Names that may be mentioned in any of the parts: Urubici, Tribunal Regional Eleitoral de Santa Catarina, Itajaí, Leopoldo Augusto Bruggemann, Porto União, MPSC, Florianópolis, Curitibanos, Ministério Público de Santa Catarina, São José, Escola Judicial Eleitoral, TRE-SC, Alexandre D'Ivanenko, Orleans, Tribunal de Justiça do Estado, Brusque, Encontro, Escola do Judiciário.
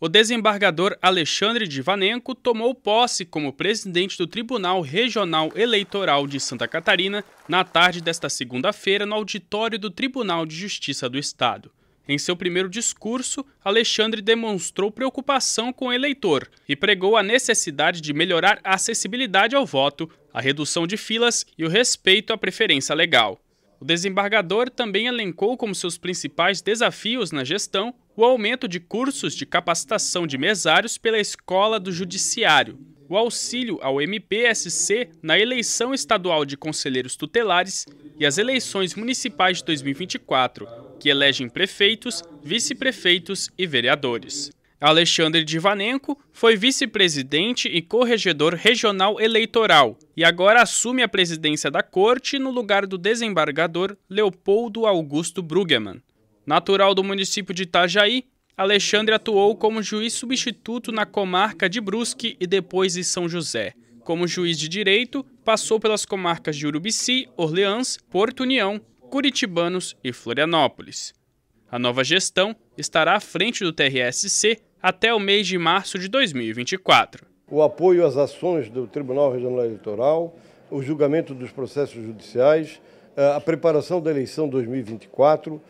O desembargador Alexandre D'Ivanenko tomou posse como presidente do Tribunal Regional Eleitoral de Santa Catarina na tarde desta segunda-feira no auditório do Tribunal de Justiça do Estado. Em seu primeiro discurso, Alexandre demonstrou preocupação com o eleitor e pregou a necessidade de melhorar a acessibilidade ao voto, a redução de filas e o respeito à preferência legal. O desembargador também elencou como seus principais desafios na gestão o aumento de cursos de capacitação de mesários pela Escola do Judiciário, o auxílio ao MPSC na eleição estadual de conselheiros tutelares e as eleições municipais de 2024, que elegem prefeitos, vice-prefeitos e vereadores. Alexandre D'Ivanenko foi vice-presidente e corregedor regional eleitoral e agora assume a presidência da corte no lugar do desembargador Leopoldo Augusto Bruggemann. Natural do município de Itajaí, Alexandre atuou como juiz substituto na comarca de Brusque e depois em São José. Como juiz de direito, passou pelas comarcas de Urubici, Orleans, Porto União, Curitibanos e Florianópolis. A nova gestão estará à frente do TRE-SC até o mês de março de 2024. O apoio às ações do Tribunal Regional Eleitoral, o julgamento dos processos judiciais, a preparação da eleição 2024,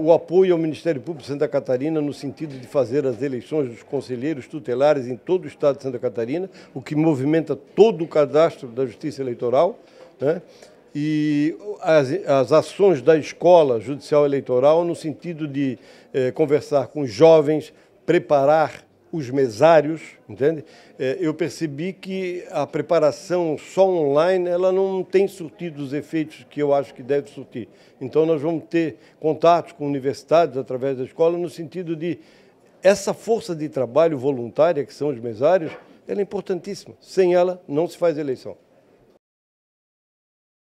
o apoio ao Ministério Público de Santa Catarina no sentido de fazer as eleições dos conselheiros tutelares em todo o estado de Santa Catarina, o que movimenta todo o cadastro da Justiça Eleitoral, né? E as ações da Escola Judicial Eleitoral no sentido de conversar com os jovens, preparar os mesários, entende? Eu percebi que a preparação só online ela não tem surtido os efeitos que eu acho que deve surtir. Então nós vamos ter contatos com universidades através da escola no sentido de essa força de trabalho voluntária que são os mesários, ela é importantíssima. Sem ela não se faz eleição.